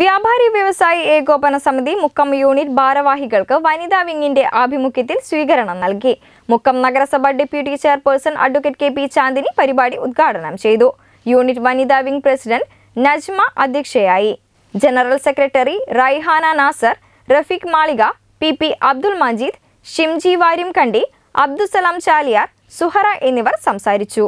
വ്യാപാരി വ്യവസായി ഏകോപന സമിതി മുക്കം യൂണിറ്റ് ഭാരവാഹികൾക്ക് വനിതാ വിങ്ങിന്റെ ആഭിമുഖ്യത്തിൽ സ്വീകരണം നൽകി. മുക്കം നഗരസഭ deputy chairperson advocate KP Chandini പരിപാടി ഉദ്ഘാടനം ചെയ്തു. യൂണിറ്റ് വനിതാ വിംഗ് പ്രസിഡന്റ് നജ്മ അധ്യക്ഷയായി. General secretary Raihana Nasar, Rafeeq Malika, P Abdul Majeed, Shimji Variyam, Kandi Abdussalam, Chaliyar, Suhara എന്നിവർ സംസാരിച്ചു.